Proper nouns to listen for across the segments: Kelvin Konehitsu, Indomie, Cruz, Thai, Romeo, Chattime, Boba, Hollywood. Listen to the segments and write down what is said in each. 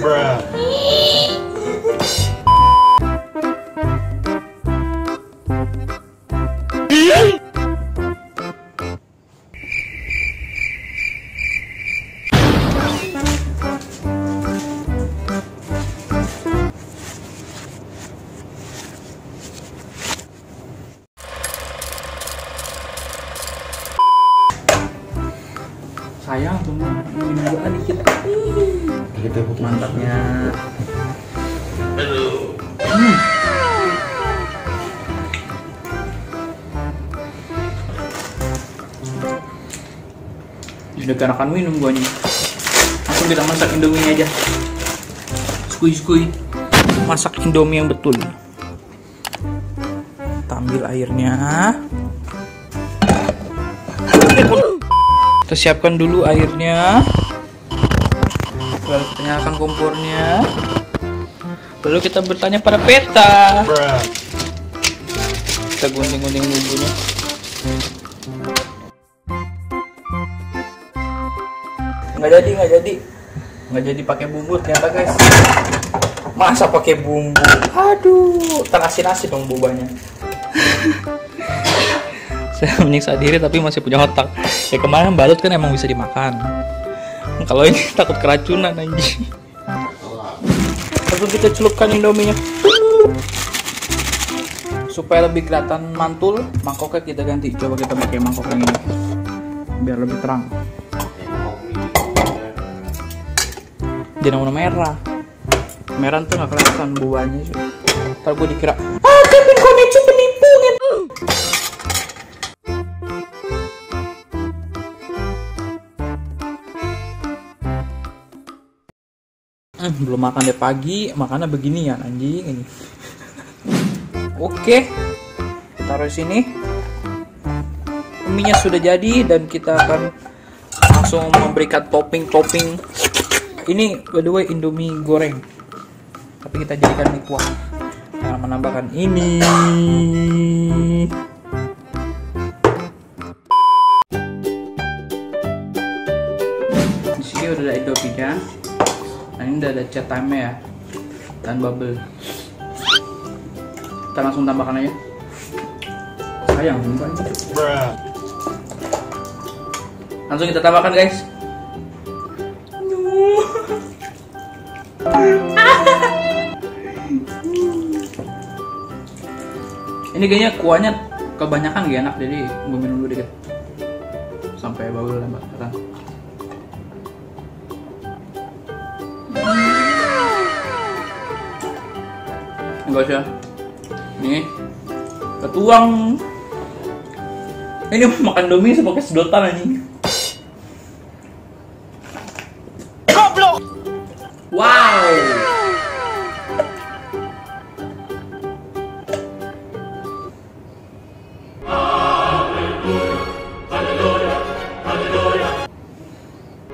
Bruh. Sayang teman, ini juga dikit. Kita tepuk mantapnya. Aduh. Sudah kenakan minum gua nih. Langsung kita masak Indomie aja. Skui-skui. Masak Indomie yang betul. Kita ambil airnya. Kita siapkan dulu airnya, lalu kita nyalakan kompornya, lalu kita bertanya pada peta. Kita gunting-gunting bumbunya. Nggak jadi pakai bumbu ternyata guys. Masa pakai bumbu? Aduh, tak asin-asin dong bubanya. Saya menyiksa diri tapi masih punya otak. Ya kemarin balut kan emang bisa dimakan. Kalau ini takut keracunan anjing. Lalu kita celupkan Indominya supaya lebih kelihatan mantul. Mangkoknya kita ganti. Coba kita pakai mangkok yang ini biar lebih terang. Jangan warna merah. Merah tuh nggak kelihatan buahnya. Ntar gue dikira Kelvin Konehitsu penipu gitu. Belum makan deh pagi, makannya beginian anjing ini. Oke, taruh di sini. Mie-nya sudah jadi dan kita akan langsung memberikan topping-topping. Ini by the way Indomie goreng, tapi kita jadikan mie kuah. Nah, menambahkan ini. Di sini udah ada Indomie-nya. Nah, ini udah ada Chattime ya, dan bubble. Kita langsung tambahkan aja. Sayang sumpah ini. Langsung kita tambahkan guys. Ini kayaknya kuahnya kebanyakan gak enak, jadi gue minum dulu dikit sampai bubble lembab. Enggak usah. Nih, kita tuang. Ini makan Indomie sebagai sedotan anjing. Goblok. Wow. Haleluya. Haleluya.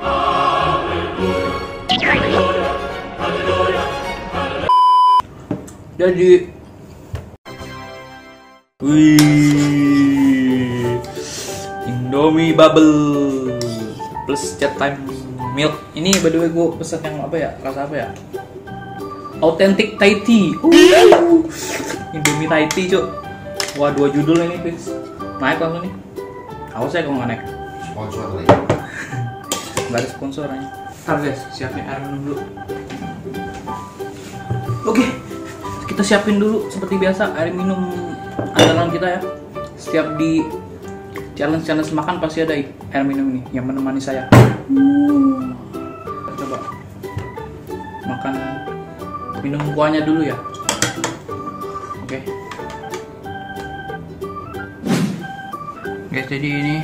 Haleluya. Jadi, wih, Indomie bubble plus Chattime milk. Ini by the way gue pesan yang apa ya? Rasa apa ya? Authentic Thai tea. Indomie Thai tea cuk. Wah, dua judul ini fix. Naik langsung nih. Awas ya kalau nggak naik. Sponsor lagi. Gak ada sponsornya. Ntar guys, siapin air minum dulu. Oke. Kita siapin dulu seperti biasa air minum andalan kita ya. Setiap di challenge makan pasti ada air minum ini yang menemani saya. Kita coba makan minum kuahnya dulu ya. Oke. Guys, jadi ini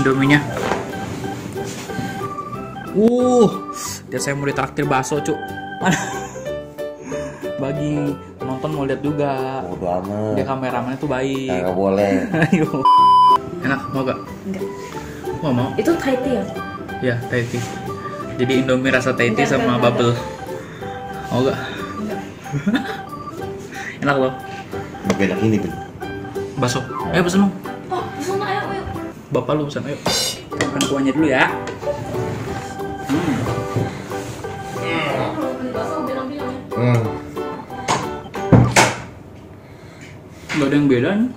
Indominya. Dia saya mau ditraktir bakso, cuk. Bagi penonton mau lihat juga. Bodo amat. Dia kameramennya tuh baik. Enggak boleh. Ayo. Enak mau gak? Enggak. Mau mau. Itu Thai tea ya? Ya, Thai tea. Jadi Indomie rasa Thai tea sama bubble. Mau gak? Enggak. Enak loh. Lebih enak ini, Ben. Bakso. Ayo pesen dong. Pak, pesen ayo. Bapak lu pesen ayo. Makan kuahnya dulu ya. Gak ada yang beda nih.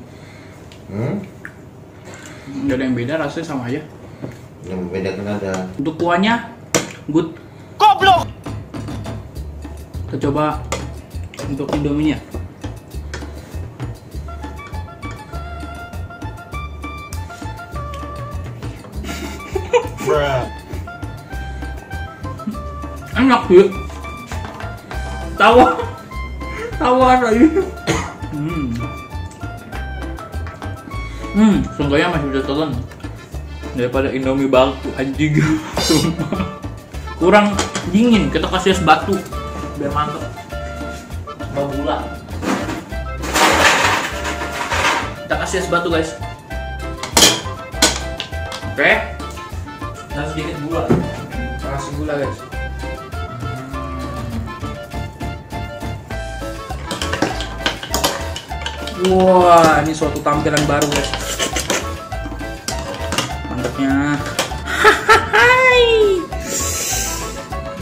Gak ada yang beda, rasanya sama aja. Yang beda kan ada. Untuk kuahnya good. Goblok. Kita coba untuk Indominya. Enak sih. Tawar lagi. Sungguhnya masih bisa telan daripada Indomie batu anjing. Kurang dingin, kita kasih es batu biar mantep. Mau gula. Kita kasih es batu, guys. Oke. Dan sedikit gula. Kita kasih gula, guys. Wah, ini suatu tampilan baru, guys. Mantapnya.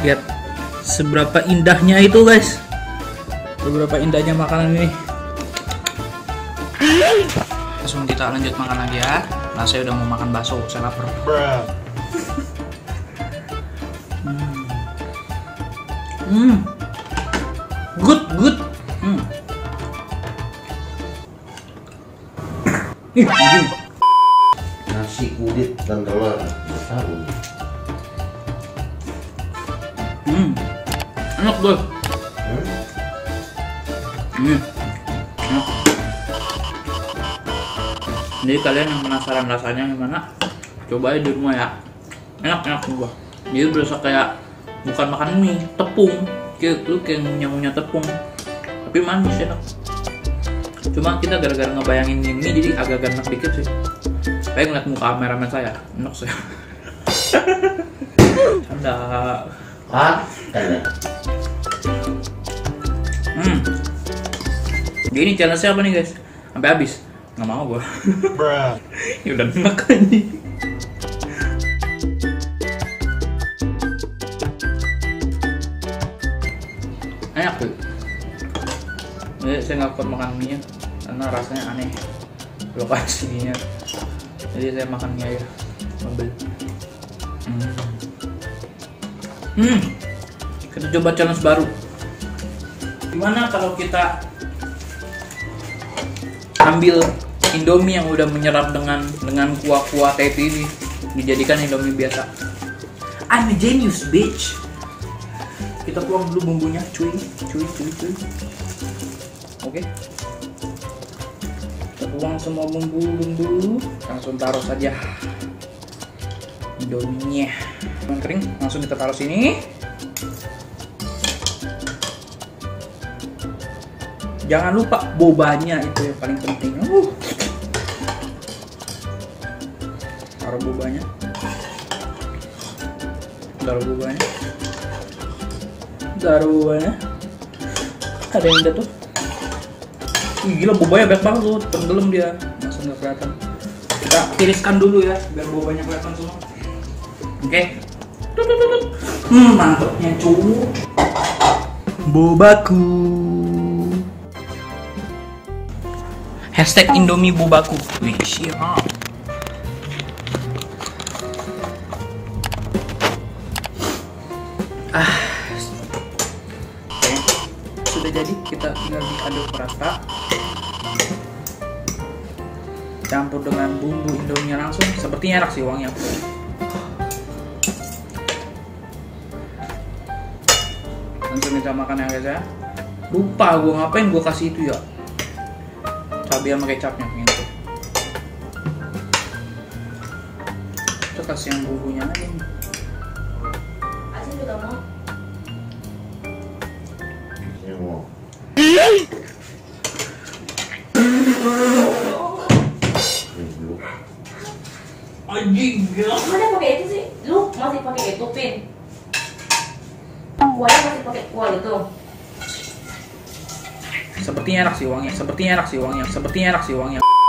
Lihat seberapa indahnya itu, guys. Seberapa indahnya makanan ini. Langsung kita lanjut makan lagi ya. Nah, saya udah mau makan bakso, saya lapar. Good. Nasi kulit dan telur tahu. Enak tuh. Enak. Jadi kalian yang penasaran rasanya gimana, cobain di rumah ya. Enak juga. Jadi berasa kayak bukan makan mie, tepung. Itu kayak nyamuknya tepung. Tapi manis, enak. Cuma kita gara-gara ngebayangin ini jadi agak ganas dikit sih. Kayak ngeliat muka kameramen saya, enak sih. Canda. Jadi ini challenge apa nih, guys? Sampai habis? Nggak mau gua. Ya udah enak aja. Enak tuh. Jadi saya nggak kuat makan mie nya karena rasanya aneh lokasinya, jadi saya makan mie aja membeli. Kita coba challenge baru. Gimana kalau kita ambil Indomie yang udah menyerap dengan kuah-kuah tete ini, dijadikan Indomie biasa. I'm a genius, bitch. Kita tuang dulu bumbunya, cuy. Oke. Kita tuang semua bumbu. Langsung taruh saja Indominya. Kering, langsung kita taruh sini. Jangan lupa bobanya, itu yang paling penting. Taruh bobanya. Taruh bobanya. Ada yang jatuh. Gila, bobanya banyak banget tuh, tenggelam dia, langsung nggak kelihatan. Kita tiriskan dulu ya, biar bobanya kelihatan semua. Oke. Mantepnya cu. Bobaku. Hashtag Indomie Bobaku. Wih, siap. Oke. Sudah jadi, kita tinggal diaduk rata. Campur dengan bumbu Indomie langsung. Sepertinya enak sih uangnya. Langsung kita makan ya, guys ya. Lupa gue ngapain gue kasih itu ya, cabai sama kecapnya gitu. Kita kasih yang bumbunya aja. Asin juga mau. Mana pakai itu sih? Lu masih pakai itu, Pin? Kuahnya masih pakai kuah itu. Sepertinya enak sih uangnya.